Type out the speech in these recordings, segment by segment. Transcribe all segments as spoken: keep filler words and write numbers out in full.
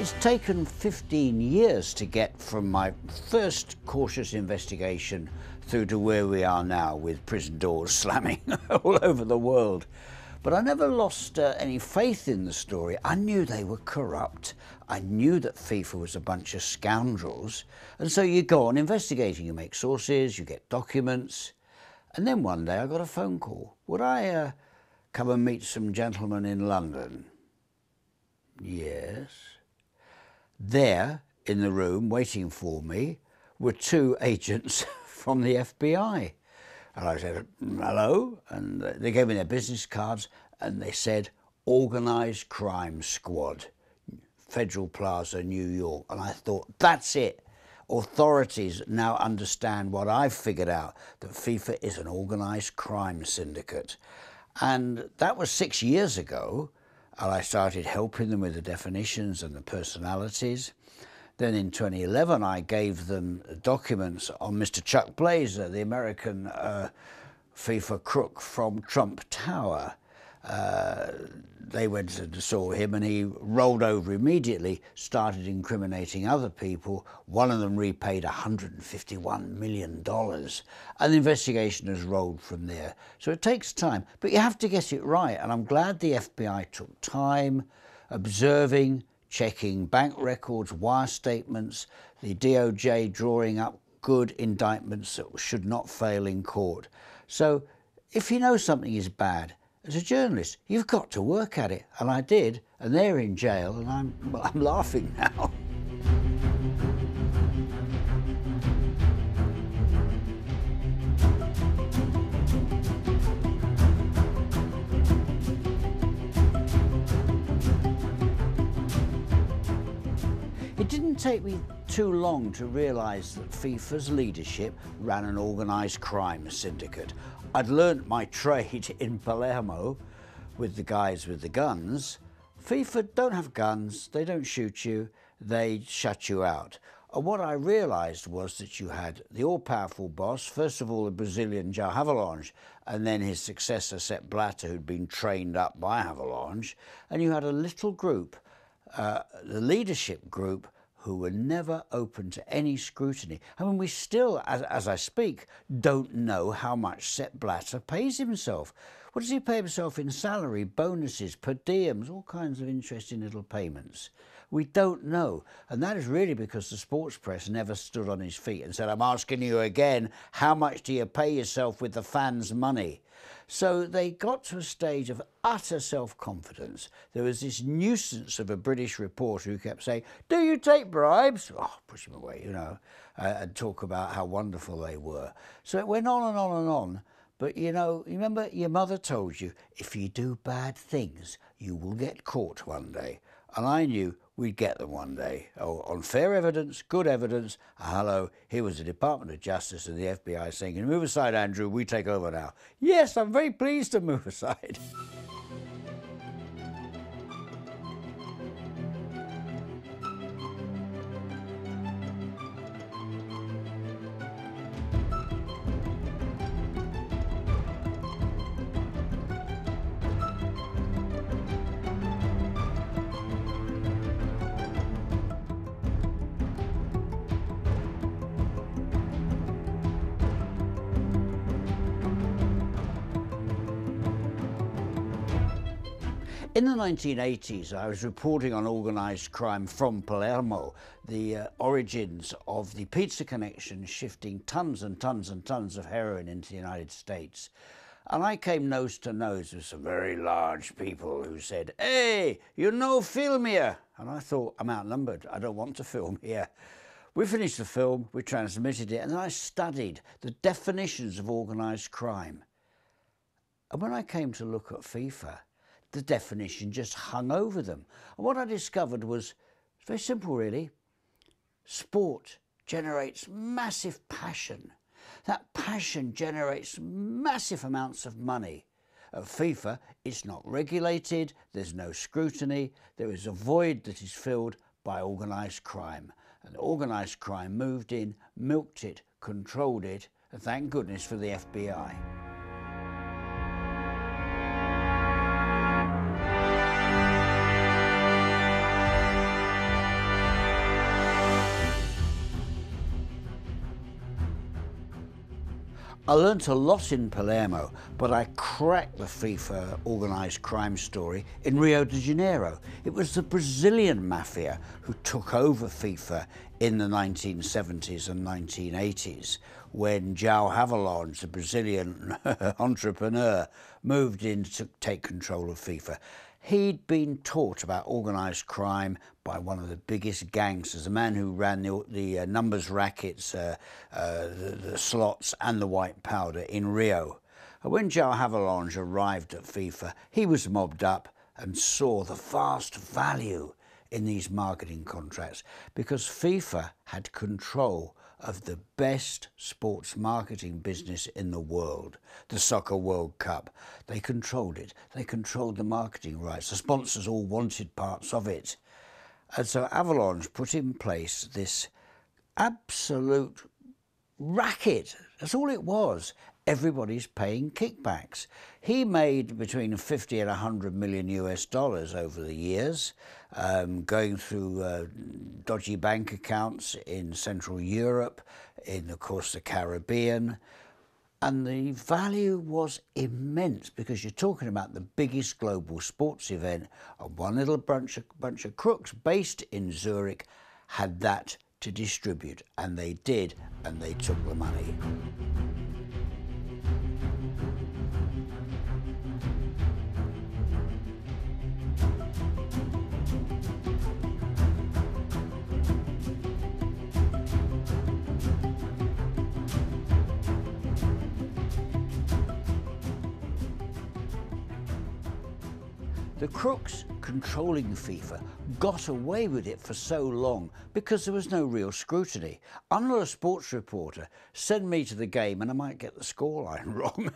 It's taken fifteen years to get from my first cautious investigation through to where we are now, with prison doors slamming all over the world. But I never lost uh, any faith in the story. I knew they were corrupt. I knew that FIFA was a bunch of scoundrels. And so you go on investigating. You make sources, you get documents. And then one day I got a phone call. Would I uh, come and meet some gentlemen in London? Yes. There, in the room, waiting for me, were two agents from the F B I. And I said, hello, and they gave me their business cards, and they said, Organised Crime Squad, Federal Plaza, New York. And I thought, that's it. Authorities now understand what I've figured out, that FIFA is an organised crime syndicate. And that was six years ago, and I started helping them with the definitions and the personalities. Then in twenty eleven, I gave them documents on Mister Chuck Blazer, the American uh, FIFA crook from Trump Tower. Uh, they went and saw him, and he rolled over immediately, started incriminating other people. One of them repaid one hundred fifty-one million dollars. And the investigation has rolled from there. So it takes time, but you have to get it right. And I'm glad the F B I took time observing, checking bank records, wire statements, the D O J drawing up good indictments that should not fail in court. So if you know something is bad, as a journalist, you've got to work at it. And I did, and they're in jail, and I'm, well, I'm laughing now. It didn't take me too long to realise that FIFA's leadership ran an organised crime syndicate. I'd learnt my trade in Palermo with the guys with the guns. FIFA don't have guns, they don't shoot you, they shut you out. And what I realised was that you had the all-powerful boss, first of all the Brazilian João Havelange, and then his successor Sepp Blatter, who'd been trained up by Havelange, and you had a little group, uh, the leadership group, who were never open to any scrutiny. I mean, we still, as, as I speak, don't know how much Sepp Blatter pays himself. What does he pay himself in salary, bonuses, per diems, all kinds of interesting little payments? We don't know. And that is really because the sports press never stood on his feet and said, I'm asking you again, how much do you pay yourself with the fans' money? So they got to a stage of utter self-confidence. There was this nuisance of a British reporter who kept saying, do you take bribes? Oh, push him away, you know, uh, and talk about how wonderful they were. So it went on and on and on. But, you know, remember your mother told you, if you do bad things, you will get caught one day. And I knew we'd get them one day. Oh, on fair evidence, good evidence. Hello, here was the Department of Justice and the F B I saying, can you move aside, Andrew, we take over now. Yes, I'm very pleased to move aside. In the nineteen eighties, I was reporting on organised crime from Palermo, the uh, origins of the Pizza Connection shifting tons and tons and tons of heroin into the United States. And I came nose to nose with some very large people who said, hey, you know, film here. And I thought, I'm outnumbered, I don't want to film here. We finished the film, we transmitted it, and then I studied the definitions of organised crime. And when I came to look at FIFA, the definition just hung over them. And what I discovered was, it's very simple really, sport generates massive passion. That passion generates massive amounts of money. At FIFA, it's not regulated, there's no scrutiny, there is a void that is filled by organised crime. And organised crime moved in, milked it, controlled it, and thank goodness for the F B I. I learnt a lot in Palermo, but I cracked the FIFA organised crime story in Rio de Janeiro. It was the Brazilian mafia who took over FIFA in the nineteen seventies and nineteen eighties, when João Havelange, the Brazilian entrepreneur, moved in to take control of FIFA. He'd been taught about organised crime by one of the biggest gangsters, a man who ran the, the uh, numbers rackets, uh, uh, the, the slots and the white powder in Rio. And when João Havelange arrived at FIFA, he was mobbed up and saw the vast value in these marketing contracts, because FIFA had control of the best sports marketing business in the world, the Soccer World Cup. They controlled it. They controlled the marketing rights. The sponsors all wanted parts of it. And so Havelange put in place this absolute racket. That's all it was. Everybody's paying kickbacks. He made between fifty and one hundred million U S dollars over the years, um, going through uh, dodgy bank accounts in Central Europe, in, of course, the Caribbean. And the value was immense, because you're talking about the biggest global sports event, and one little bunch of, bunch of crooks based in Zurich had that to distribute, and they did, and they took the money. The crooks controlling FIFA got away with it for so long because there was no real scrutiny. I'm not a sports reporter. Send me to the game and I might get the scoreline wrong.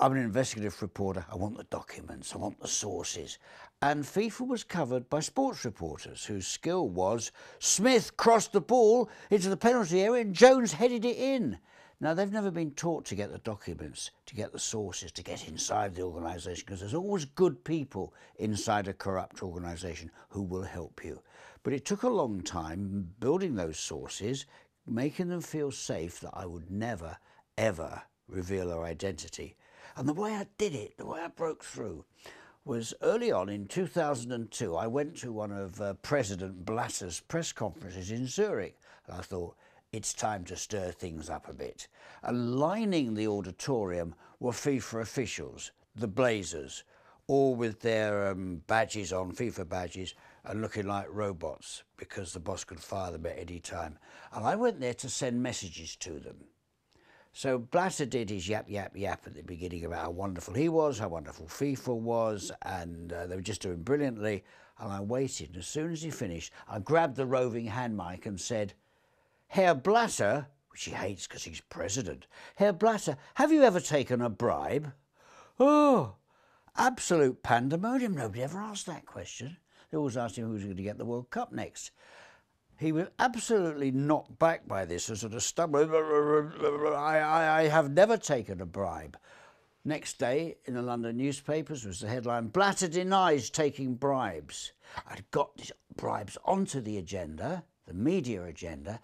I'm an investigative reporter. I want the documents. I want the sources. And FIFA was covered by sports reporters whose skill was Smith crossed the ball into the penalty area and Jones headed it in. Now, they've never been taught to get the documents, to get the sources, to get inside the organisation, because there's always good people inside a corrupt organisation who will help you. But it took a long time building those sources, making them feel safe that I would never, ever reveal their identity. And the way I did it, the way I broke through, was early on in two thousand two, I went to one of uh, President Blatter's press conferences in Zurich, and I thought, it's time to stir things up a bit. And lining the auditorium were FIFA officials, the Blazers, all with their um, badges on, FIFA badges, and looking like robots because the boss could fire them at any time. And I went there to send messages to them. So Blatter did his yap, yap, yap at the beginning about how wonderful he was, how wonderful FIFA was, and uh, they were just doing brilliantly. And I waited, and as soon as he finished, I grabbed the roving hand mic and said, "Herr Blatter," which he hates because he's president, "Herr Blatter, have you ever taken a bribe?" Oh, absolute pandemonium. Nobody ever asked that question. They always asked him who was going to get the World Cup next. He was absolutely knocked back by this, a sort of stumble. I, I, I have never taken a bribe. Next day, in the London newspapers, was the headline, "Blatter denies taking bribes." I'd got these bribes onto the agenda, the media agenda,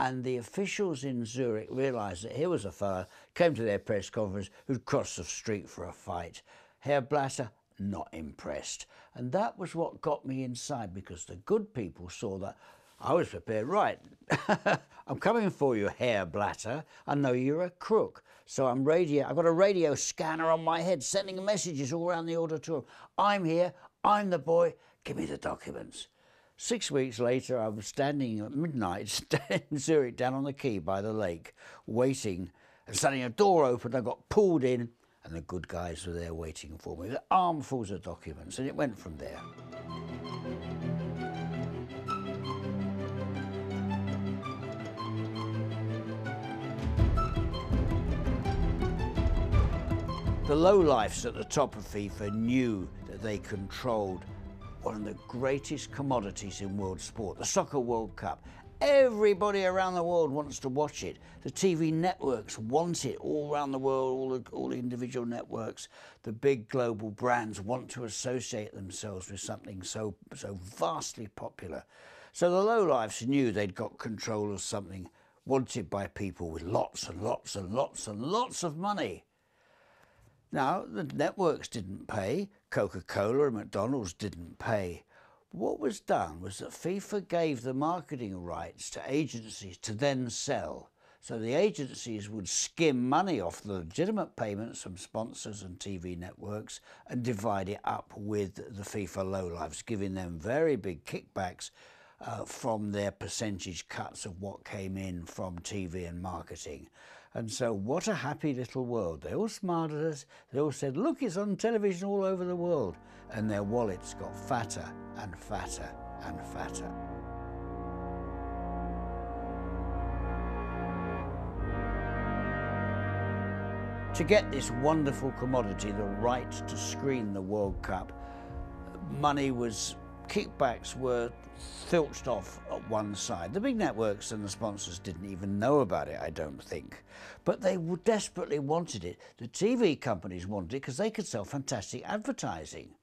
and the officials in Zurich realised that here was a fellow came to their press conference who'd crossed the street for a fight. Herr Blatter, not impressed. And that was what got me inside, because the good people saw that I was prepared. Right, I'm coming for you, Herr Blatter. I know you're a crook. So I'm radio, I've got a radio scanner on my head sending messages all around the auditorium. I'm here, I'm the boy, give me the documents. Six weeks later, I was standing at midnight in Zurich down on the quay by the lake, waiting, and suddenly a door opened, I got pulled in, and the good guys were there waiting for me with armfuls of documents, and it went from there. The lowlifes at the top of FIFA knew that they controlled one of the greatest commodities in world sport, the Soccer World Cup. Everybody around the world wants to watch it. The T V networks want it all around the world, all the, all the individual networks. The big global brands want to associate themselves with something so, so vastly popular. So the lowlifes knew they'd got control of something wanted by people with lots and lots and lots and lots of money. Now, the networks didn't pay, Coca-Cola and McDonald's didn't pay. What was done was that FIFA gave the marketing rights to agencies to then sell. So the agencies would skim money off the legitimate payments from sponsors and T V networks and divide it up with the FIFA lowlifes, giving them very big kickbacks uh, from their percentage cuts of what came in from T V and marketing. And so what a happy little world. They all smiled at us, they all said, look, it's on television all over the world. And their wallets got fatter and fatter and fatter. To get this wonderful commodity, the right to screen the World Cup, money was, kickbacks were filched off at one side. The big networks and the sponsors didn't even know about it, I don't think. But they desperately wanted it. The T V companies wanted it because they could sell fantastic advertising.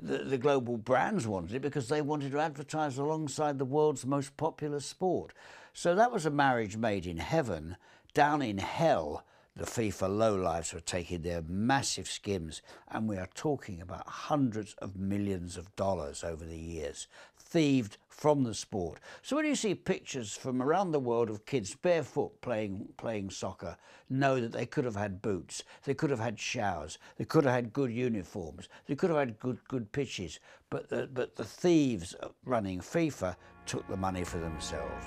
The, the global brands wanted it because they wanted to advertise alongside the world's most popular sport. So that was a marriage made in heaven. Down in hell, the FIFA lowlifes were taking their massive skims, and we are talking about hundreds of millions of dollars over the years, thieved from the sport. So when you see pictures from around the world of kids barefoot playing, playing soccer, know that they could have had boots, they could have had showers, they could have had good uniforms, they could have had good, good pitches, but the, but the thieves running FIFA took the money for themselves.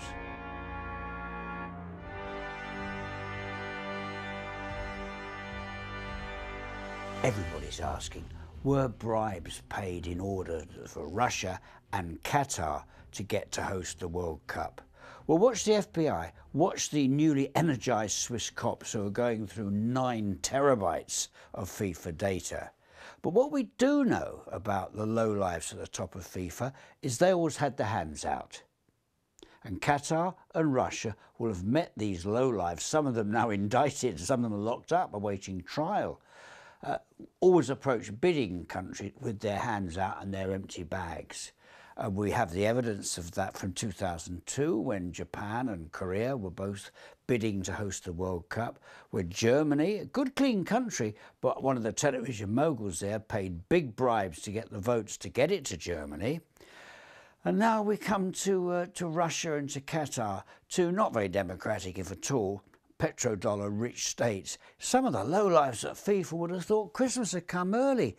Everybody's asking, were bribes paid in order for Russia and Qatar to get to host the World Cup? Well, watch the F B I, watch the newly energised Swiss cops who are going through nine terabytes of FIFA data. But what we do know about the lowlifes at the top of FIFA is they always had their hands out. And Qatar and Russia will have met these lowlifes, some of them now indicted, some of them locked up awaiting trial. Uh, always approach bidding countries with their hands out and their empty bags. Uh, we have the evidence of that from two thousand two, when Japan and Korea were both bidding to host the World Cup, where Germany, a good clean country, but one of the television moguls there paid big bribes to get the votes to get it to Germany. And now we come to, uh, to Russia and to Qatar, two not very democratic, if at all, petrodollar-rich states. Some of the lowlifes at FIFA would have thought Christmas had come early.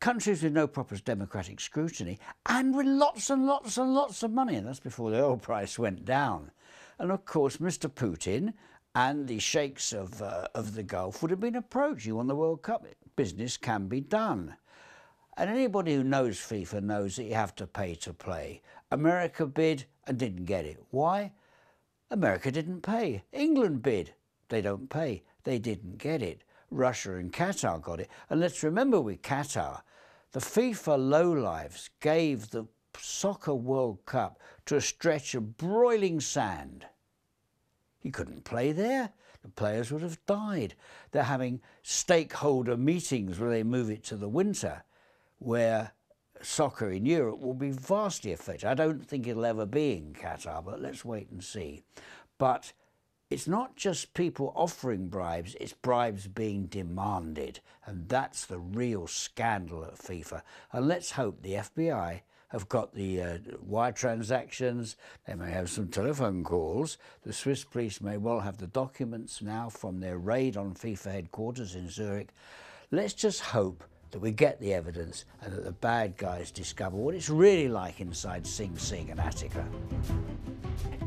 Countries with no proper democratic scrutiny and with lots and lots and lots of money, and that's before the oil price went down. And of course, Mister Putin and the sheikhs of, uh, of the Gulf would have been approached. You won the World Cup, business can be done. And anybody who knows FIFA knows that you have to pay to play. America bid and didn't get it. Why? America didn't pay. England bid. They don't pay. They didn't get it. Russia and Qatar got it. And let's remember with Qatar, the FIFA lowlifes gave the Soccer World Cup to a stretch of broiling sand. You couldn't play there. The players would have died. They're having stakeholder meetings where they move it to the winter, where soccer in Europe will be vastly affected. I don't think it'll ever be in Qatar, but let's wait and see. But it's not just people offering bribes, it's bribes being demanded. And that's the real scandal at FIFA. And let's hope the F B I have got the uh, wire transactions, they may have some telephone calls. The Swiss police may well have the documents now from their raid on FIFA headquarters in Zurich. Let's just hope that we get the evidence and that the bad guys discover what it's really like inside Sing Sing and Attica.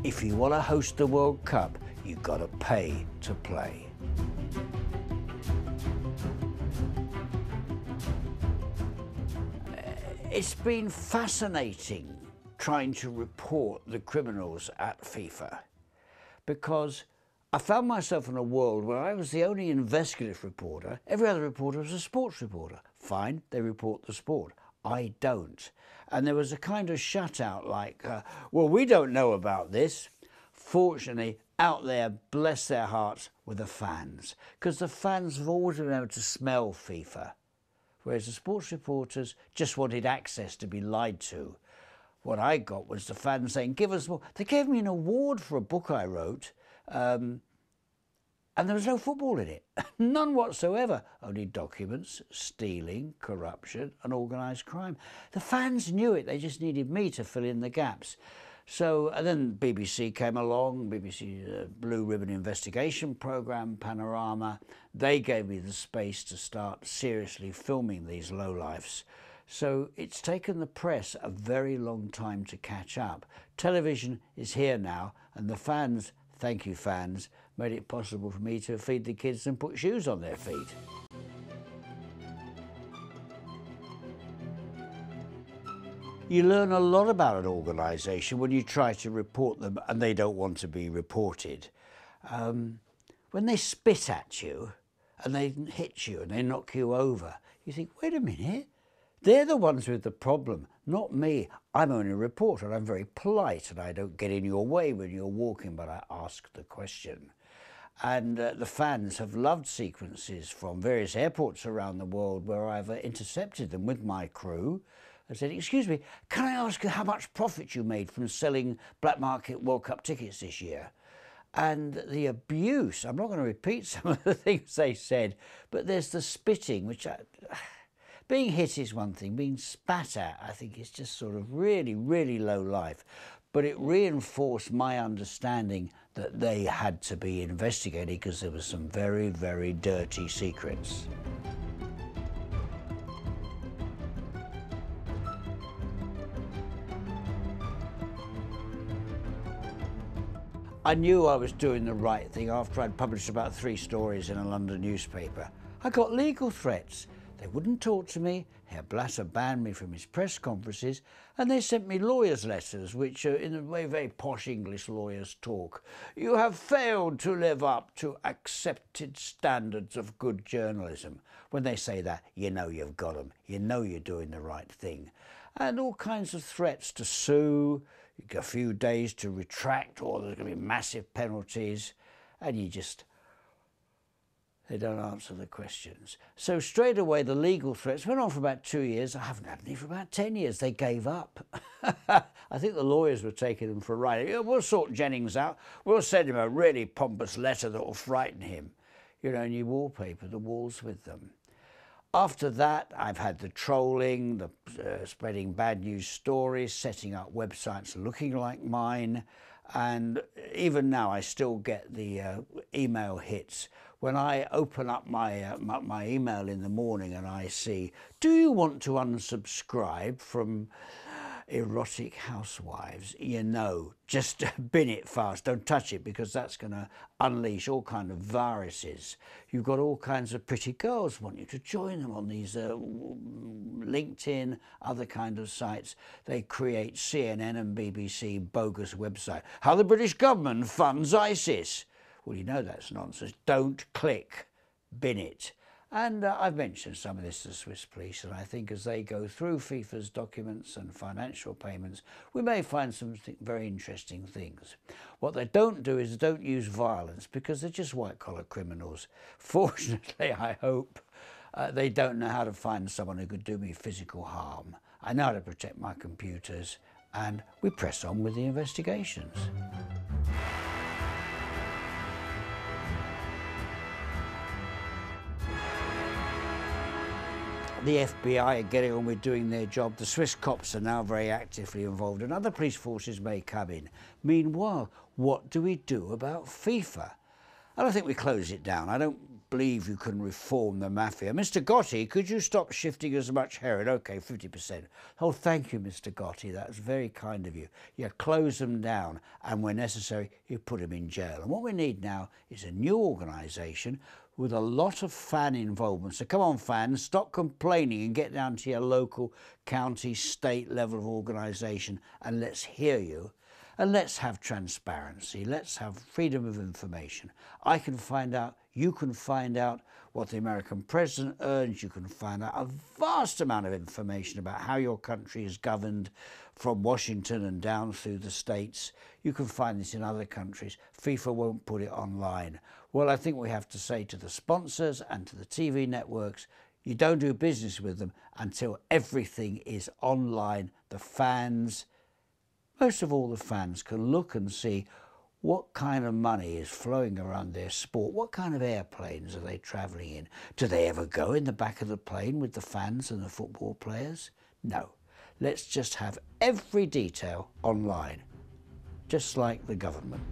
If you want to host the World Cup, you've got to pay to play. It's been fascinating trying to report the criminals at FIFA, because I found myself in a world where I was the only investigative reporter. Every other reporter was a sports reporter. Fine, they report the sport. I don't. And there was a kind of shutout like, uh, well, we don't know about this. Fortunately, out there, bless their hearts, were the fans. Because the fans have always been able to smell FIFA. Whereas the sports reporters just wanted access to be lied to. What I got was the fans saying, give us more. They gave me an award for a book I wrote. Um, and there was no football in it, none whatsoever, only documents, stealing, corruption and organised crime. The fans knew it, they just needed me to fill in the gaps. So, and then B B C came along, B B C uh, Blue Ribbon Investigation Programme, Panorama. They gave me the space to start seriously filming these lowlifes. So it's taken the press a very long time to catch up. Television is here now, and the fans, thank you fans, made it possible for me to feed the kids and put shoes on their feet. You learn a lot about an organisation when you try to report them and they don't want to be reported. Um, when they spit at you and they hit you and they knock you over, you think, wait a minute, they're the ones with the problem, not me. I'm only a reporter, I'm very polite and I don't get in your way when you're walking, but I ask the question. And uh, the fans have loved sequences from various airports around the world where I've uh, intercepted them with my crew. I said, excuse me, can I ask you how much profit you made from selling black market World Cup tickets this year? And the abuse, I'm not going to repeat some of the things they said, but there's the spitting, which I, being hit is one thing, being spat at, I think is just sort of really, really low life. But it reinforced my understanding that they had to be investigated because there were some very, very dirty secrets. I knew I was doing the right thing after I'd published about three stories in a London newspaper. I got legal threats. They wouldn't talk to me, Herr Blatter banned me from his press conferences, and they sent me lawyers' letters, which are in the way very posh English lawyers talk. You have failed to live up to accepted standards of good journalism. When they say that, you know you've got them, you know you're doing the right thing. And all kinds of threats to sue, a few days to retract, or there's going to be massive penalties, and you just, they don't answer the questions. So straight away the legal threats went on for about two years, I haven't had any for about ten years, they gave up. I think the lawyers were taking them for a ride. We'll sort Jennings out, we'll send him a really pompous letter that will frighten him. You know, and you wallpaper the walls with them. After that, I've had the trolling, the uh, spreading bad news stories, setting up websites looking like mine, and even now I still get the uh, email hits. When I open up my, uh, my, my email in the morning and I see, do you want to unsubscribe from erotic housewives? You know, just bin it fast, don't touch it, because that's going to unleash all kind of viruses. You've got all kinds of pretty girls want you to join them on these uh, LinkedIn, other kind of sites. They create C N N and B B C bogus website. How the British government funds ISIS. Well, you know that's nonsense. Don't click, bin it. And uh, I've mentioned some of this to the Swiss police, and I think as they go through FIFA's documents and financial payments, we may find some very interesting things. What they don't do is they don't use violence, because they're just white-collar criminals. Fortunately, I hope, uh, they don't know how to find someone who could do me physical harm. I know how to protect my computers, and we press on with the investigations. The F B I are getting on with doing their job. The Swiss cops are now very actively involved, and other police forces may come in. Meanwhile, what do we do about FIFA? I don't think we close it down. I don't believe you can reform the mafia. Mister Gotti, could you stop shifting as much heroin? Okay, fifty percent. Oh, thank you, Mister Gotti. That's very kind of you. You close them down, and where necessary, you put them in jail. And what we need now is a new organisation with a lot of fan involvement. So come on fans, stop complaining and get down to your local, county, state level of organisation, and let's hear you, and let's have transparency, let's have freedom of information. I can find out, you can find out what the American president earns, you can find out a vast amount of information about how your country is governed from Washington and down through the states. You can find this in other countries. FIFA won't put it online. Well, I think we have to say to the sponsors and to the T V networks, you don't do business with them until everything is online. The fans, most of all the fans, can look and see what kind of money is flowing around their sport? What kind of airplanes are they travelling in? Do they ever go in the back of the plane with the fans and the football players? No. Let's just have every detail online, just like the government.